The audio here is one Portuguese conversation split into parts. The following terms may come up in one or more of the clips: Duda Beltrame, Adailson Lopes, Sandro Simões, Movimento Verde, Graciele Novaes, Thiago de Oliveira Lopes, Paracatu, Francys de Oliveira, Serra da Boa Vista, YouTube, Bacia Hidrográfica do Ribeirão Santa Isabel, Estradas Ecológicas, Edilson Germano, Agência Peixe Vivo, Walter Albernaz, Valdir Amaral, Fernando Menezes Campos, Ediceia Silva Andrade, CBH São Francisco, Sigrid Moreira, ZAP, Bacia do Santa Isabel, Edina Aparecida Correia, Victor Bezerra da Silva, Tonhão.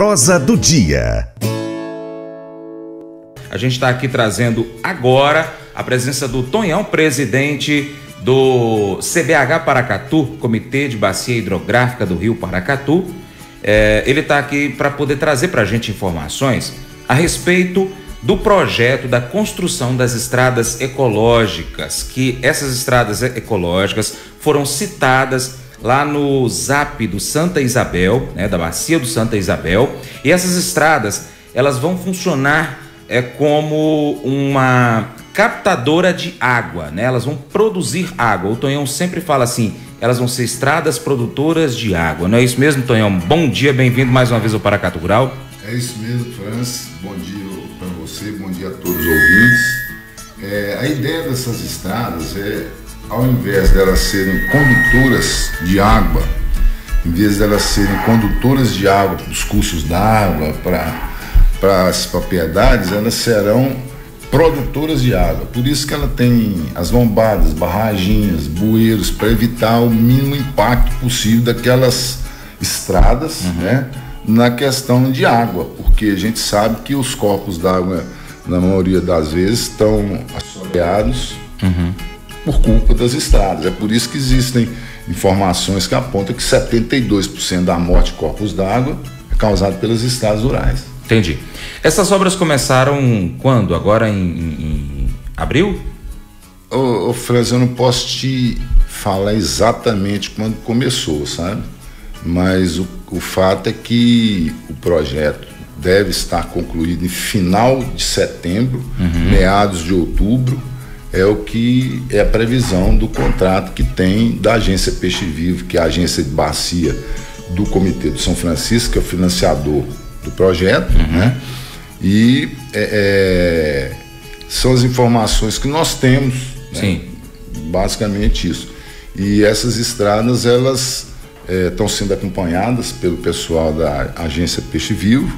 Prosa do Dia. A gente está aqui trazendo agora a presença do Tonhão, presidente do CBH Paracatu, Comitê de Bacia Hidrográfica do Rio Paracatu. Ele está aqui para poder trazer para a gente informações a respeito do projeto da construção das estradas ecológicas, que essas estradas ecológicas foram citadas lá no ZAP do Santa Isabel, né, da Bacia do Santa Isabel, e essas estradas elas vão funcionar como uma captadora de água, né? Elas vão produzir água. O Tonhão sempre fala assim, elas vão ser estradas produtoras de água, não é isso mesmo, Tonhão? Bom dia, bem-vindo mais uma vez ao Paracatu Rural. É isso mesmo, Francys, bom dia para você, bom dia a todos os ouvintes. A ideia dessas estradas é, ao invés delas serem condutoras de água, em vez delas serem condutoras de água para os cursos d'água, para as propriedades, elas serão produtoras de água. Por isso que ela tem as lombadas, barraginhas, bueiros, para evitar o mínimo impacto possível daquelas estradas, né, na questão de água, porque a gente sabe que os corpos d'água, na maioria das vezes, estão assoreados por culpa das estradas. É por isso que existem informações que apontam que 72% da morte de corpos d'água é causada pelas estradas rurais. Entendi. Essas obras começaram quando? Agora em abril? Ô Francys, eu não posso te falar exatamente quando começou, sabe? Mas o fato é que o projeto deve estar concluído em final de setembro, meados de outubro. É o que é a previsão do contrato que tem da Agência Peixe Vivo, que é a agência de bacia do Comitê de São Francisco, que é o financiador do projeto, né? E são as informações que nós temos, né? Sim. Basicamente isso. E essas estradas, elas estão sendo acompanhadas pelo pessoal da Agência Peixe Vivo,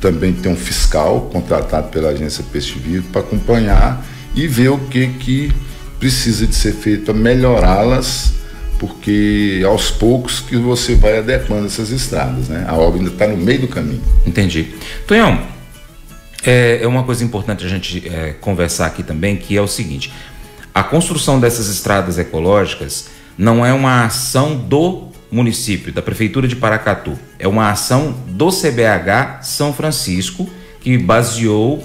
também tem um fiscal contratado pela Agência Peixe Vivo para acompanhar e ver o que precisa de ser feito para melhorá-las, porque aos poucos que você vai adequando essas estradas, né? A obra ainda está no meio do caminho. Entendi. Tonhão, é uma coisa importante a gente conversar aqui também, que é o seguinte: a construção dessas estradas ecológicas não é uma ação do município, da Prefeitura de Paracatu, é uma ação do CBH São Francisco, que baseou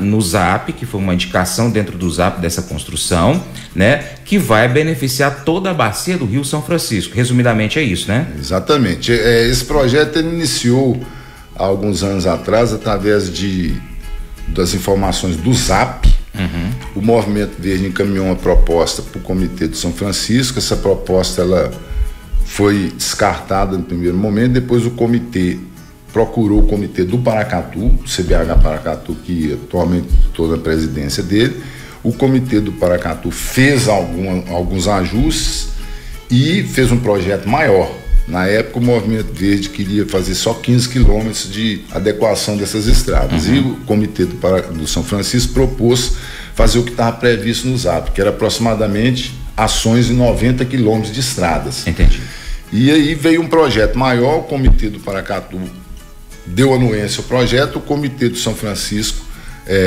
no ZAP, que foi uma indicação dentro do ZAP dessa construção, né, que vai beneficiar toda a bacia do Rio São Francisco. Resumidamente é isso, né? Exatamente. Esse projeto ele iniciou há alguns anos atrás através das informações do ZAP. O Movimento Verde encaminhou uma proposta para o Comitê de São Francisco. Essa proposta ela foi descartada no primeiro momento, depois o comitê procurou o Comitê do Paracatu, CBH Paracatu, que atualmente estou na presidência dele. O Comitê do Paracatu fez alguns ajustes e fez um projeto maior. Na época, o Movimento Verde queria fazer só 15 quilômetros de adequação dessas estradas. E o Comitê do São Francisco propôs fazer o que estava previsto no ZAP, que era aproximadamente ações em 90 quilômetros de estradas. Entendi. E aí veio um projeto maior, o Comitê do Paracatu deu anuência ao projeto, o Comitê do São Francisco,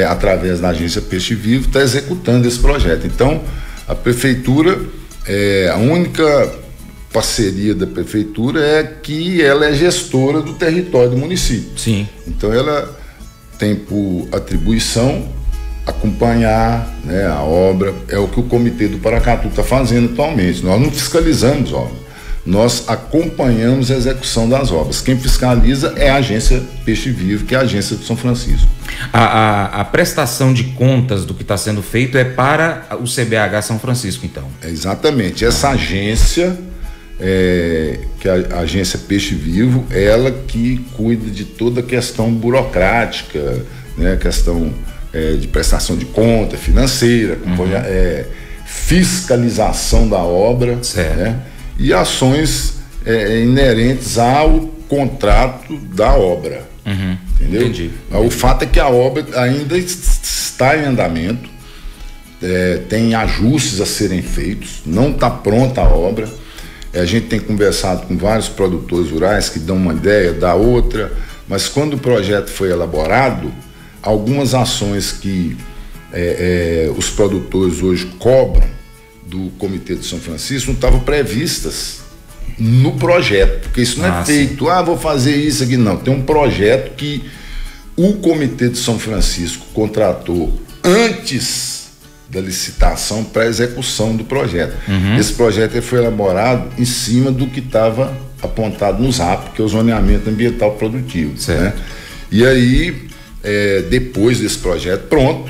através da Agência Peixe Vivo, está executando esse projeto. Então, a Prefeitura, a única parceria da Prefeitura é que ela é gestora do território do município. Sim. Então, ela tem por atribuição acompanhar, né, a obra. É o que o Comitê do Paracatu está fazendo atualmente. Nós não fiscalizamos a obra. Nós acompanhamos a execução das obras. Quem fiscaliza é a Agência Peixe Vivo, que é a Agência de São Francisco. A prestação de contas do que está sendo feito é para o CBH São Francisco, então? Exatamente. Essa agência, que é a Agência Peixe Vivo, ela que cuida de toda a questão burocrática, né, questão de prestação de conta financeira, fiscalização da obra, certo, né? E ações inerentes ao contrato da obra. Entendeu? Entendi. O fato é que a obra ainda está em andamento, tem ajustes a serem feitos, não está pronta a obra. A gente tem conversado com vários produtores rurais que dão uma ideia, dá outra, mas quando o projeto foi elaborado, algumas ações que os produtores hoje cobram do Comitê de São Francisco não estavam previstas no projeto, porque isso não é feito, vou fazer isso aqui, não. Tem um projeto que o Comitê de São Francisco contratou antes da licitação para a execução do projeto. Uhum. Esse projeto foi elaborado em cima do que estava apontado nos RAP, que é o zoneamento ambiental produtivo. Certo. Né? E aí, depois desse projeto pronto,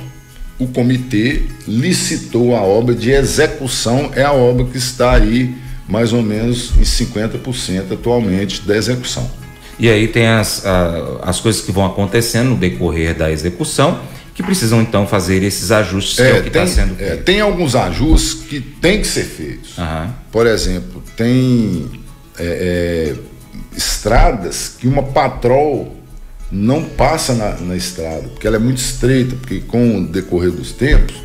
o comitê licitou a obra de execução, é a obra que está aí mais ou menos em 50% atualmente da execução. E aí tem as coisas que vão acontecendo no decorrer da execução, que precisam então fazer esses ajustes, que é o que está sendo feito. Tem alguns ajustes que tem que ser feitos. Uhum. Por exemplo, tem estradas que uma patrol não passa na estrada, porque ela é muito estreita, porque com o decorrer dos tempos,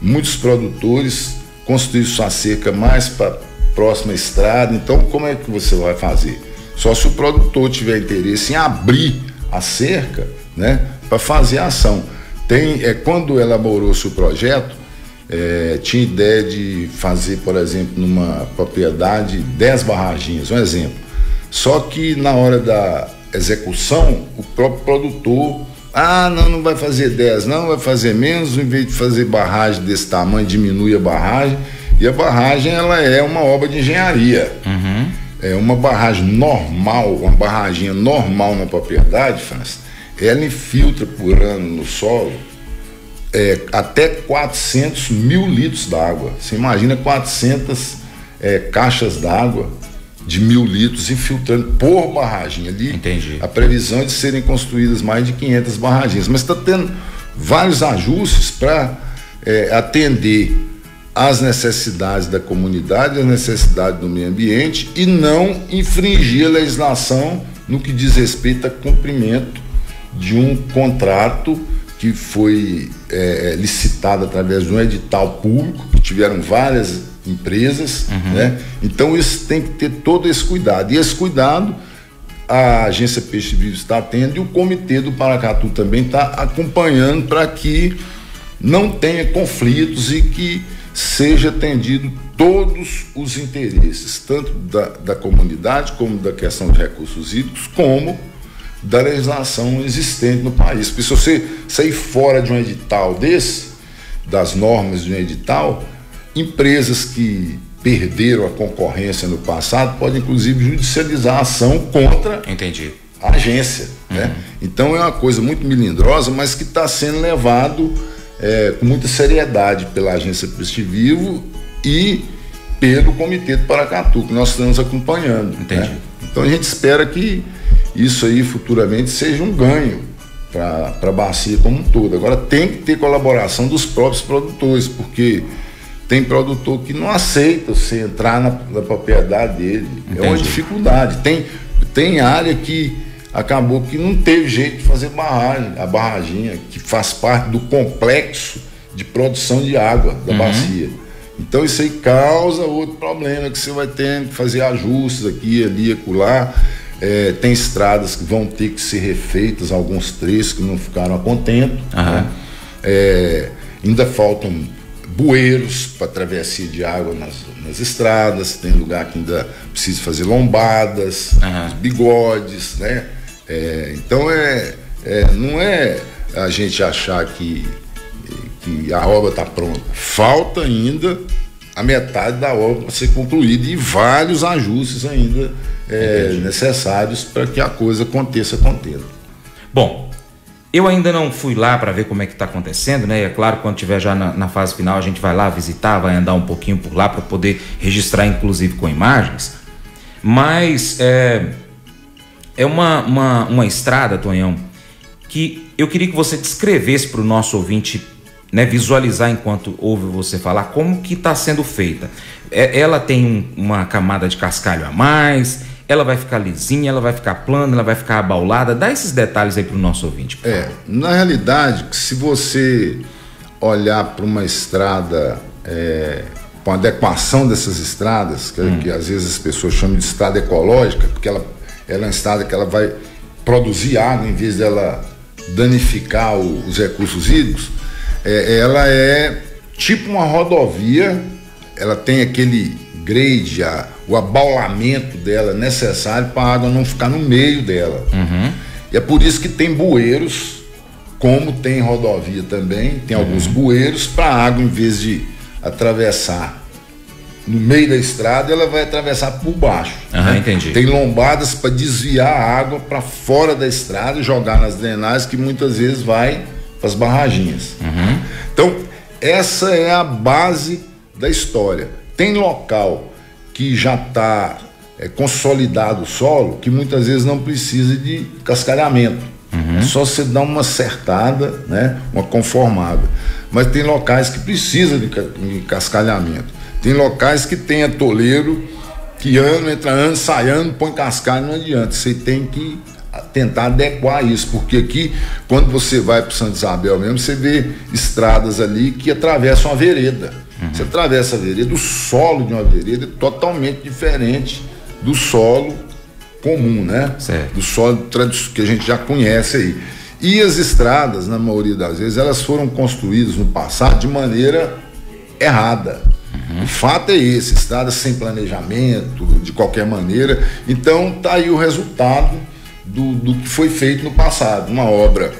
muitos produtores construíram sua cerca mais para próxima estrada. Então, como é que você vai fazer? Só se o produtor tiver interesse em abrir a cerca, né, para fazer a ação. Quando elaborou-se o projeto, tinha ideia de fazer, por exemplo, numa propriedade 10 barraginhas, um exemplo. Só que na hora da execução, o próprio produtor, não vai fazer 10, não, vai fazer menos, em vez de fazer barragem desse tamanho, diminui a barragem. E a barragem, ela é uma obra de engenharia. Uhum. É uma barragem normal, uma barraginha normal na propriedade, Francis, ela infiltra por ano no solo até 400 mil litros d'água. Você imagina 400 caixas d'água de 1.000 litros infiltrando por barragem ali. Entendi. A previsão é de serem construídas mais de 500 barragens, mas está tendo vários ajustes para atender as necessidades da comunidade, as necessidades do meio ambiente e não infringir a legislação no que diz respeito a cumprimento de um contrato que foi licitado através de um edital público, que tiveram várias empresas, uhum, né? Então isso tem que ter todo esse cuidado. E esse cuidado a Agência Peixe Vivo está tendo e o Comitê do Paracatu também está acompanhando para que não tenha conflitos e que seja atendido todos os interesses, tanto da comunidade, como da questão de recursos hídricos, como da legislação existente no país. Porque se você sair fora de um edital desse, das normas de um edital, empresas que perderam a concorrência no passado podem, inclusive, judicializar a ação contra, entendi, a agência. Uhum. Né? Então é uma coisa muito melindrosa, mas que está sendo levado com muita seriedade pela Agência Peixe Vivo e pelo Comitê do Paracatu, que nós estamos acompanhando. Entendi. Né? Então a gente espera que isso aí futuramente seja um ganho para a bacia como um todo. Agora tem que ter colaboração dos próprios produtores, porque tem produtor que não aceita você entrar na propriedade dele. Entendi. É uma dificuldade. Tem área que acabou que não teve jeito de fazer barragem, a barraginha, que faz parte do complexo de produção de água da, uhum, bacia. Então isso aí causa outro problema, que você vai ter que fazer ajustes aqui, ali, acolá. Tem estradas que vão ter que ser refeitas, alguns trechos que não ficaram a contento. Uhum. Né? Ainda faltam bueiros para travessia de água nas estradas, tem lugar que ainda precisa fazer lombadas, uhum, bigodes, né? Então não é a gente achar que a obra está pronta. Falta ainda a metade da obra para ser concluída e vários ajustes ainda necessários para que a coisa aconteça com tempo. Bom, eu ainda não fui lá para ver como é que está acontecendo, né? E é claro, quando tiver já na fase final, a gente vai lá visitar, vai andar um pouquinho por lá para poder registrar, inclusive com imagens. Mas é uma estrada, Tonhão, que eu queria que você descrevesse para o nosso ouvinte, né, visualizar enquanto ouve você falar como que está sendo feita. Ela tem uma camada de cascalho a mais. Ela vai ficar lisinha, ela vai ficar plana, ela vai ficar abaulada. Dá esses detalhes aí para o nosso ouvinte. Na realidade, se você olhar para uma estrada com a adequação dessas estradas, que às vezes as pessoas chamam de estrada ecológica, porque ela é uma estrada que ela vai produzir água em vez dela danificar os recursos hídricos. Ela é tipo uma rodovia, ela tem aquele grade, o abaulamento dela necessário para a água não ficar no meio dela. Uhum. E é por isso que tem bueiros, como tem rodovia também, tem alguns bueiros para a água, em vez de atravessar no meio da estrada, ela vai atravessar por baixo. Né? Entendi. Tem lombadas para desviar a água para fora da estrada e jogar nas drenagens, que muitas vezes vai para as barraginhas. Uhum. Então, essa é a base da história. Tem local que já está consolidado o solo, que muitas vezes não precisa de cascalhamento. É só você dar uma acertada, né? Uma conformada. Mas tem locais que precisam de cascalhamento. Tem locais que tem atoleiro que ano, entra ano, sai ano, põe cascalho, não adianta. Você tem que tentar adequar isso, porque aqui, quando você vai para o Santa Isabel mesmo, você vê estradas ali que atravessam a vereda. Você atravessa a vereda, o solo de uma vereda é totalmente diferente do solo comum, né? Certo. Do solo que a gente já conhece aí. E as estradas, na maioria das vezes, elas foram construídas no passado de maneira errada. O fato é esse, estradas sem planejamento, de qualquer maneira. Então, tá aí o resultado do que foi feito no passado. Uma obra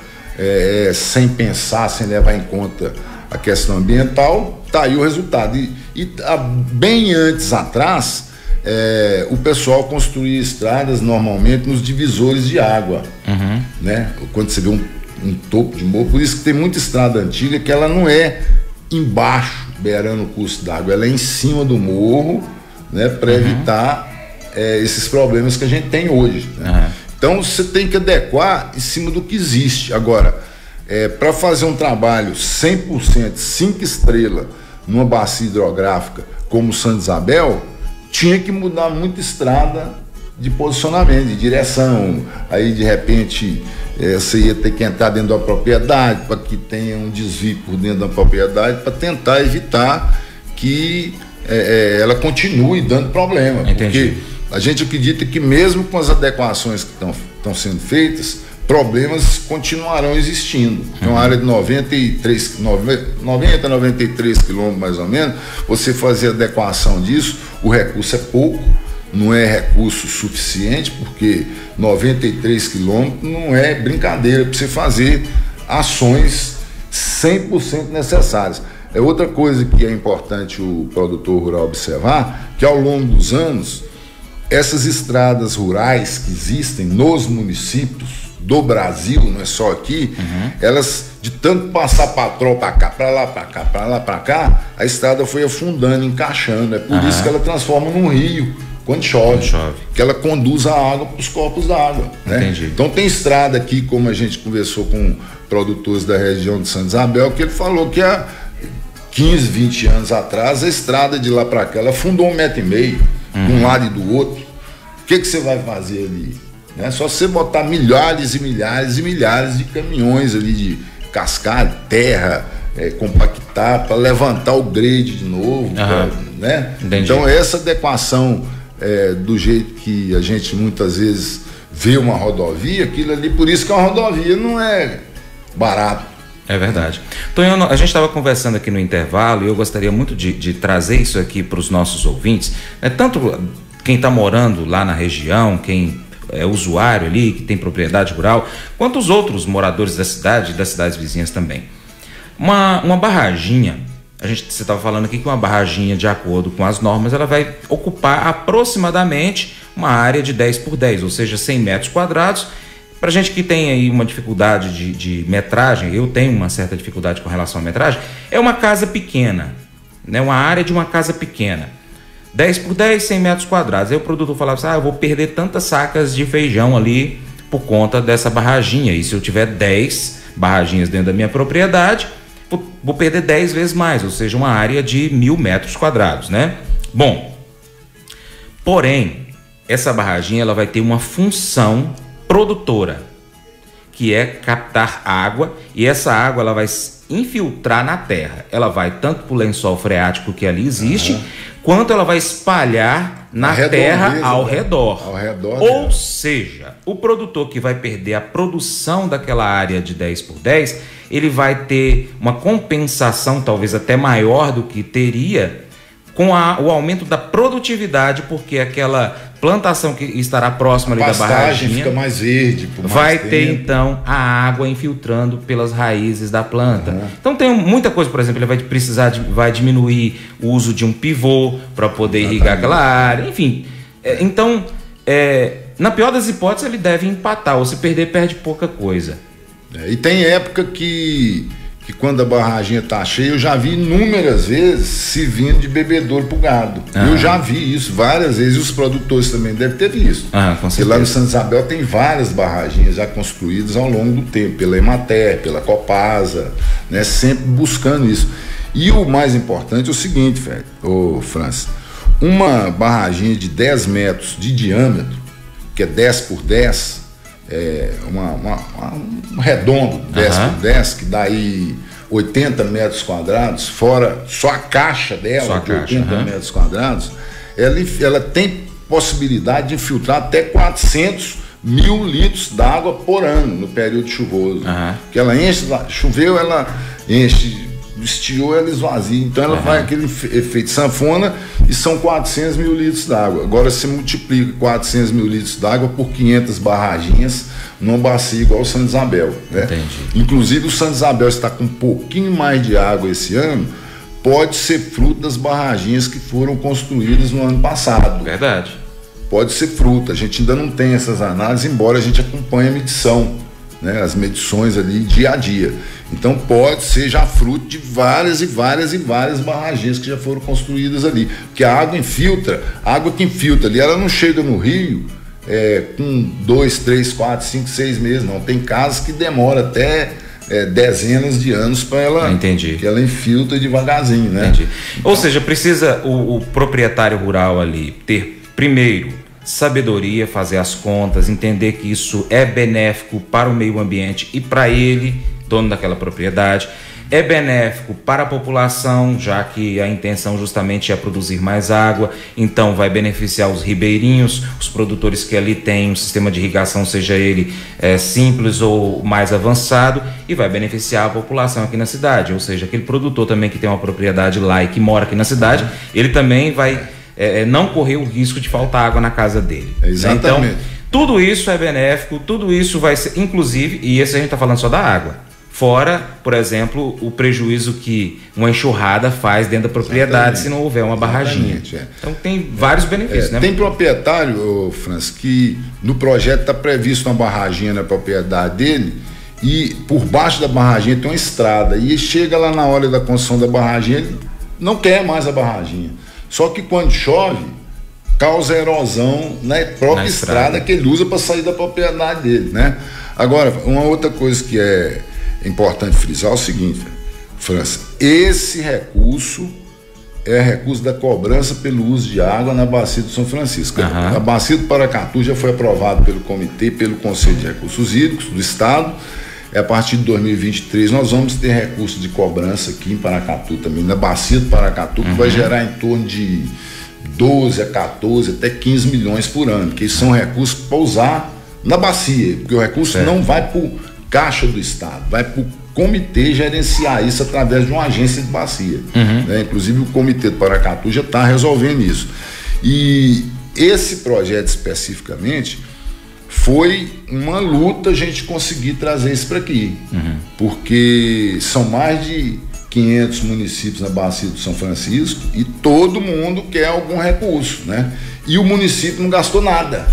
sem pensar, sem levar em conta a questão ambiental, tá aí o resultado. E bem antes atrás, o pessoal construía estradas normalmente nos divisores de água, né? Quando você vê um topo de morro, por isso que tem muita estrada antiga que ela não é embaixo, beirando o curso d'água, ela é em cima do morro, né? Para evitar esses problemas que a gente tem hoje, né? Então você tem que adequar em cima do que existe. Agora, para fazer um trabalho 100%, 5 estrelas, numa bacia hidrográfica como Santa Isabel, tinha que mudar muita estrada de posicionamento, de direção. Aí, de repente, você ia ter que entrar dentro da propriedade para que tenha um desvio por dentro da propriedade, para tentar evitar que ela continue dando problema. Entendi. Porque a gente acredita que mesmo com as adequações que estão sendo feitas, problemas continuarão existindo. É uma área de 90, 93 quilômetros mais ou menos. Você fazer adequação disso, o recurso é pouco, não é recurso suficiente, porque 93 quilômetros não é brincadeira para você fazer ações 100% necessárias. É outra coisa que é importante o produtor rural observar, que ao longo dos anos, essas estradas rurais que existem nos municípios do Brasil, não é só aqui, elas, de tanto passar patrol para cá, para lá, para cá, para lá, para cá, a estrada foi afundando, encaixando. É por isso que ela transforma num rio quando chove, que ela conduz a água para os corpos d'água, né? Entendi. Então tem estrada aqui, como a gente conversou com produtores da região de Santa Isabel, que ele falou que há 15, 20 anos atrás, a estrada de lá para cá, ela afundou 1,5 metro, de um lado e do outro. O que você vai fazer ali? É só você botar milhares e milhares e milhares de caminhões ali de cascalho, terra, compactar, para levantar o grade de novo, pra, né? Então essa adequação do jeito que a gente muitas vezes vê uma rodovia, aquilo ali, por isso que uma rodovia não é barato. É verdade. Tonhão, a gente estava conversando aqui no intervalo e eu gostaria muito de trazer isso aqui para os nossos ouvintes, né? Tanto quem está morando lá na região, quem é usuário ali, que tem propriedade rural, quanto os outros moradores da cidade e das cidades vizinhas também. Uma barraginha, você estava falando aqui que uma barraginha, de acordo com as normas, ela vai ocupar aproximadamente uma área de 10 por 10, ou seja, 100 metros quadrados. Para gente que tem aí uma dificuldade de metragem, eu tenho uma certa dificuldade com relação à metragem, é uma casa pequena, né? Uma área de uma casa pequena. 10 por 10, 100 metros quadrados. Aí o produtor falava assim, eu vou perder tantas sacas de feijão ali por conta dessa barraginha. E se eu tiver 10 barraginhas dentro da minha propriedade, vou perder 10 vezes mais, ou seja, uma área de 1.000 metros quadrados, né? Bom, porém, essa barraginha ela vai ter uma função produtora, que é captar água, e essa água ela vai infiltrar na terra. Ela vai tanto para o lençol freático que ali existe, quanto ela vai espalhar na terra ao redor. Ou seja, o produtor que vai perder a produção daquela área de 10x10, ele vai ter uma compensação talvez até maior do que teria com o aumento da produtividade, porque aquela plantação que estará próxima ali da barraginha fica mais verde, vai ter então a água infiltrando pelas raízes da planta. Então tem muita coisa, por exemplo, ele vai precisar vai diminuir o uso de um pivô para poder irrigar aquela área, enfim. Então, na pior das hipóteses, ele deve empatar, ou se perder, perde pouca coisa. E tem época que quando a barraginha tá cheia, eu já vi inúmeras vezes se vindo de bebedouro pro gado. Eu já vi isso várias vezes, e os produtores também devem ter visto. Porque lá no Santa Isabel tem várias barraginhas já construídas ao longo do tempo, pela Emater, pela Copasa, né? Sempre buscando isso. E o mais importante é o seguinte, velho, ô Francis, uma barraginha de 10 metros de diâmetro, que é 10x10, um redondo 10x10, que dá aí 80 metros quadrados, fora só a caixa dela, só a caixa, 80 metros quadrados, ela tem possibilidade de infiltrar até 400 mil litros d'água por ano no período chuvoso. Que ela enche, choveu, ela enche, estiou, ela esvazia. Então ela faz aquele efeito sanfona, e são 400 mil litros d'água. Agora se multiplica 400 mil litros d'água por 500 barraginhas numa bacia igual o Santa Isabel, né? Inclusive o Santa Isabel está com um pouquinho mais de água esse ano, pode ser fruto das barraginhas que foram construídas no ano passado. Pode ser fruto, a gente ainda não tem essas análises, embora a gente acompanhe a medição, né, as medições ali dia a dia. Então pode ser já fruto de várias e várias e várias barragens que já foram construídas ali, porque a água infiltra, a água que infiltra ali, ela não chega no rio com 2, 3, 4, 5, 6 meses, não. Tem casos que demora até dezenas de anos para ela, que ela infiltra devagarzinho, né? Então, ou seja, precisa o proprietário rural ali ter primeiro sabedoria, fazer as contas, entender que isso é benéfico para o meio ambiente e para ele, dono daquela propriedade, é benéfico para a população, já que a intenção justamente é produzir mais água, então vai beneficiar os ribeirinhos, os produtores que ali têm um sistema de irrigação, seja ele simples ou mais avançado, e vai beneficiar a população aqui na cidade, ou seja, aquele produtor também que tem uma propriedade lá e que mora aqui na cidade, ele também vai não correr o risco de faltar água na casa dele. Exatamente. Então, tudo isso é benéfico, tudo isso vai ser, inclusive, e esse a gente está falando só da água, fora, por exemplo, o prejuízo que uma enxurrada faz dentro da propriedade se não houver uma barraginha. Então tem vários benefícios, né? Tem proprietário, Francis, que no projeto está previsto uma barraginha na propriedade dele, e por baixo da barraginha tem uma estrada, e chega lá na hora da construção da barraginha, ele não quer mais a barraginha. Só que quando chove, causa erosão na própria estrada que ele usa para sair da propriedade dele, né? Agora, uma outra coisa que é importante frisar é o seguinte, França, esse recurso é recurso da cobrança pelo uso de água na bacia do São Francisco. A bacia do Paracatu já foi aprovada pelo Comitê, pelo Conselho de Recursos Hídricos do Estado. A partir de 2023 nós vamos ter recurso de cobrança aqui em Paracatu também, na bacia do Paracatu, que vai gerar em torno de 12 a 14 até 15 milhões por ano, que são recursos para usar na bacia, porque o recurso não vai para o caixa do Estado, vai para o comitê gerenciar isso através de uma agência de bacia. Inclusive o Comitê do Paracatu já está resolvendo isso. E esse projeto especificamente foi uma luta a gente conseguir trazer isso para aqui, porque são mais de 500 municípios na bacia do São Francisco e todo mundo quer algum recurso, né? E o município não gastou nada,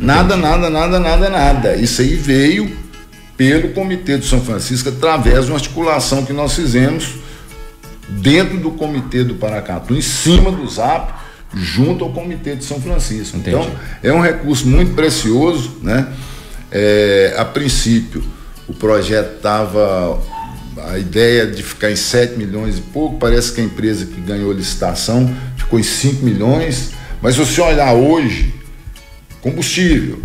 nada. Isso aí veio pelo Comitê do São Francisco através de uma articulação que nós fizemos dentro do Comitê do Paracatu, em cima do Zap, junto ao Comitê de São Francisco. Então é um recurso muito precioso, né? A princípio o projeto estava, a ideia de ficar em 7 milhões e pouco, parece que a empresa que ganhou a licitação ficou em 5 milhões, mas se você olhar hoje, combustível,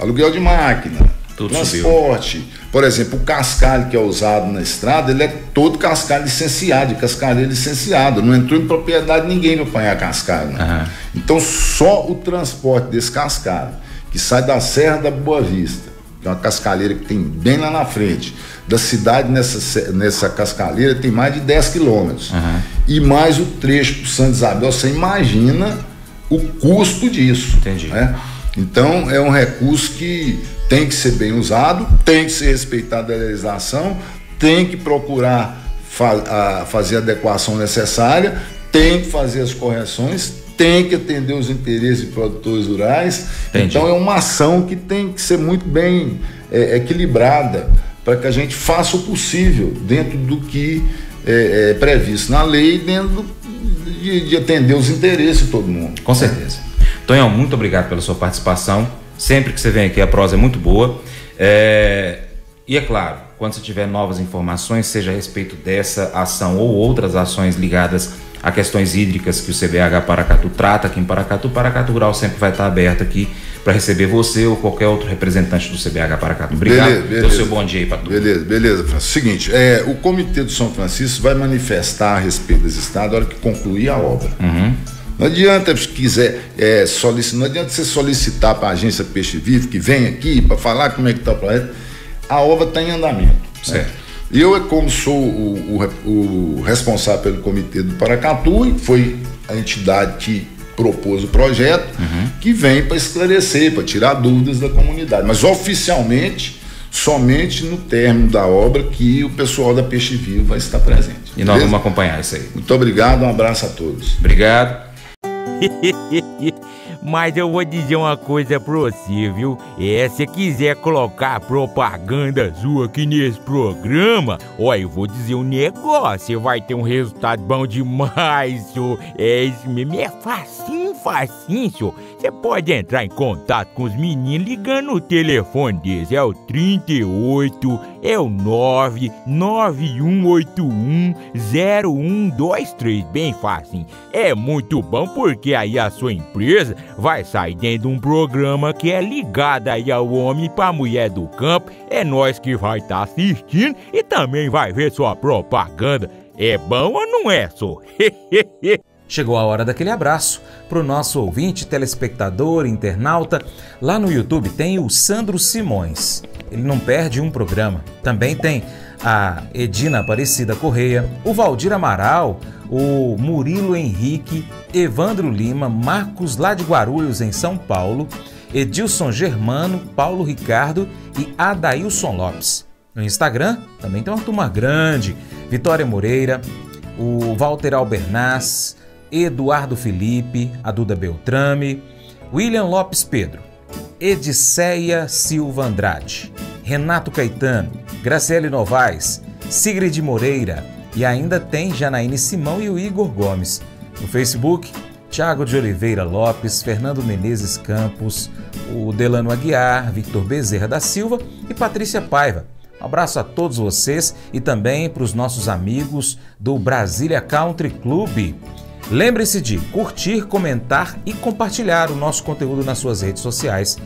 aluguel de máquina, Tudo transporte. Subiu. Por exemplo, o cascalho que é usado na estrada, ele é todo cascalho licenciado, cascalho licenciado. Não entrou em propriedade ninguém para apanhar cascalho. Né? Uhum. Então, só o transporte desse cascalho, que sai da Serra da Boa Vista, que é uma cascalheira que tem bem lá na frente, da cidade nessa cascalheira tem mais de 10 quilômetros. Uhum. E mais o trecho para o Santa Isabel, você imagina o custo disso. Entendi. Né? Então, é um recurso que tem que ser bem usado, tem que ser respeitada a legislação, tem que procurar fazer a adequação necessária, tem que fazer as correções, tem que atender os interesses de produtores rurais. Entendi. Então é uma ação que tem que ser muito bem equilibrada para que a gente faça o possível dentro do que é previsto na lei, dentro de atender os interesses de todo mundo. Com certeza. Tonhão, muito obrigado pela sua participação. Sempre que você vem aqui a prosa é muito boa. E é claro, quando você tiver novas informações, seja a respeito dessa ação ou outras ações ligadas a questões hídricas que o CBH Paracatu trata aqui em Paracatu, o Paracatu Rural sempre vai estar aberto aqui para receber você ou qualquer outro representante do CBH Paracatu. Obrigado, beleza. Dê o seu bom dia aí para todos. Beleza, Francisco. Seguinte, o Comitê de São Francisco vai manifestar a respeito desse estado na hora que concluir a obra. Uhum. Não adianta, se quiser, não adianta você solicitar para a Agência Peixe Vivo que vem aqui para falar como é que está o projeto. A obra está em andamento. Certo. Né? Eu, como sou o responsável pelo Comitê do Paracatu, e foi a entidade que propôs o projeto, uhum, que vem para esclarecer, para tirar dúvidas da comunidade. Mas oficialmente, somente no término da obra que o pessoal da Peixe Vivo vai estar presente. E nós vamos acompanhar isso aí. Muito obrigado, um abraço a todos. Obrigado. Mas eu vou dizer uma coisa pra você, viu? Se você quiser colocar propaganda sua aqui nesse programa, olha, eu vou dizer um negócio, você vai ter um resultado bom demais, senhor. Isso mesmo, é facinho, senhor. Você pode entrar em contato com os meninos ligando o telefone deles, é o 38, é o 991810123, bem facinho. É muito bom porque aí a sua empresa vai sair dentro de um programa que é ligado aí ao homem para a mulher do campo. É nós que vai estar assistindo e também vai ver sua propaganda. É bom ou não é, senhor? Chegou a hora daquele abraço para o nosso ouvinte, telespectador, internauta. Lá no YouTube tem o Sandro Simões. Ele não perde um programa. Também tem a Edina Aparecida Correia, o Valdir Amaral, o Murilo Henrique, Evandro Lima, Marcos lá de Guarulhos, em São Paulo, Edilson Germano, Paulo Ricardo e Adailson Lopes. No Instagram também tem uma turma grande, Vitória Moreira, o Walter Albernaz, Eduardo Felipe, a Duda Beltrame, William Lopes Pedro, Ediceia Silva Andrade, Renato Caetano, Graciele Novaes, Sigrid Moreira, e ainda tem Janaíne Simão e o Igor Gomes. No Facebook, Thiago de Oliveira Lopes, Fernando Menezes Campos, o Delano Aguiar, Victor Bezerra da Silva e Patrícia Paiva. Um abraço a todos vocês e também para os nossos amigos do Brasília Country Club. Lembre-se de curtir, comentar e compartilhar o nosso conteúdo nas suas redes sociais.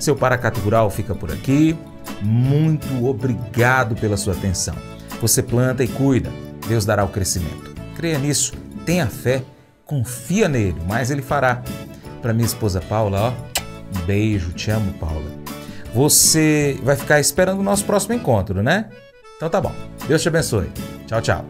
Seu Paracatu Rural fica por aqui. Muito obrigado pela sua atenção. Você planta e cuida. Deus dará o crescimento. Creia nisso, tenha fé, confia nele, mas ele fará. Para minha esposa Paula, ó, um beijo, te amo, Paula. Você vai ficar esperando o nosso próximo encontro, né? Então tá bom. Deus te abençoe. Tchau, tchau.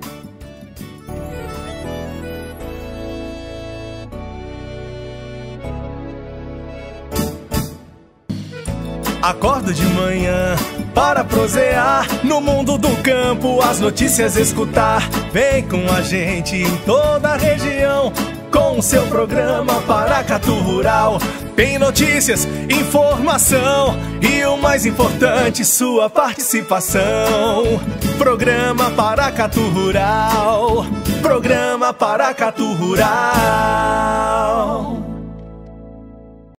Acordo de manhã para prosear, no mundo do campo as notícias escutar. Vem com a gente em toda a região, com o seu programa Paracatu Rural. Tem notícias, informação e o mais importante, sua participação. Programa Paracatu Rural, programa Paracatu Rural.